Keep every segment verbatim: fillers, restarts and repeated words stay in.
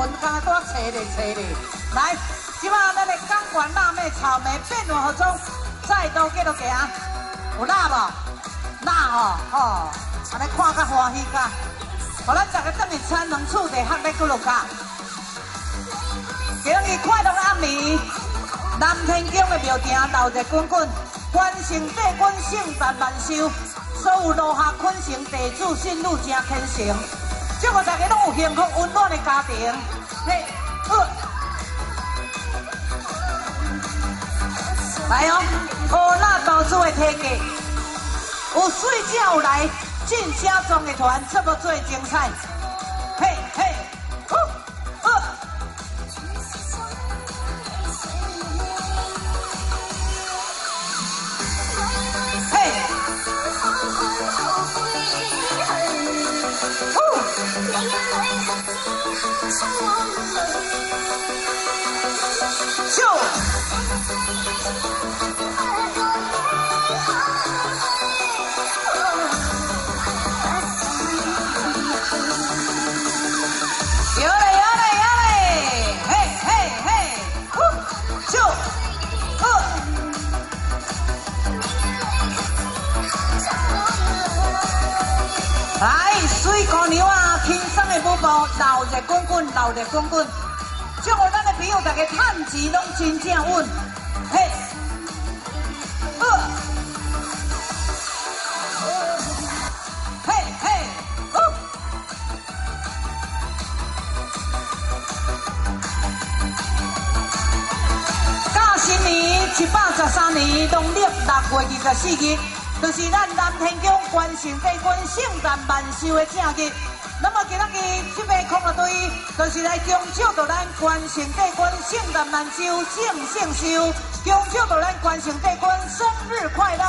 文咖搁找咧找咧，来，即马咱的钢管辣妹草莓变软和中，再多几多个啊？有辣无？辣哦，哦，安尼看较欢喜噶。好，咱大家等下餐两处地喝咧几落噶。今日快乐的暗暝，南天宫的庙埕闹热滚滚，关圣帝君圣诞万寿，所有楼下恳请地主信女真虔诚。 祝福大家拢有幸福温暖的家庭。来，来哦，好辣豆子的体格，有水才有来，进家中的团这么最精彩。嘿嘿，呼呼，嘿，呼。 来，水姑娘啊，轻松的舞步，闹热滚滚，闹热滚滚，祝福咱的朋友大家趁钱拢真正稳，嘿，呃，嘿嘿，呃，甲新年一百十三年农历六月二十四日。 就是咱南天宫关圣帝君圣诞万寿的正日，那么今仔日这个空乐队，就是来恭祝到咱关圣帝君圣诞万寿正圣寿，恭祝到咱关圣帝君生日快乐！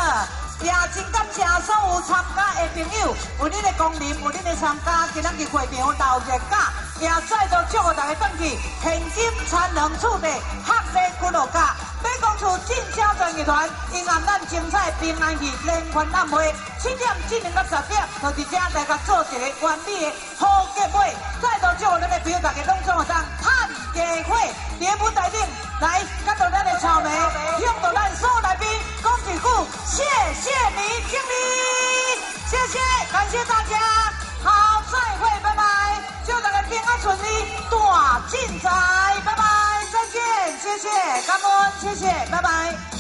也真感谢所有参加的朋友，有恁的光临，有恁的参加，今仔日会场闹热架，也再度祝福大家转去现金参能处地合力鼓落架。 讲出晋江专业团，因暗咱精彩平安戏连环暗会，七点进行到十点，就伫遮来甲做一个完美的好结尾。再度祝咱的朋友大家拢做下当探家会，连舞台顶来，甲到咱的草莓，向到咱所有来宾讲一句谢谢你，敬礼，谢谢，感谢大家，好，再会，拜拜，祝大家平安顺利，大进财，拜拜。 谢谢，感恩，谢谢，拜拜。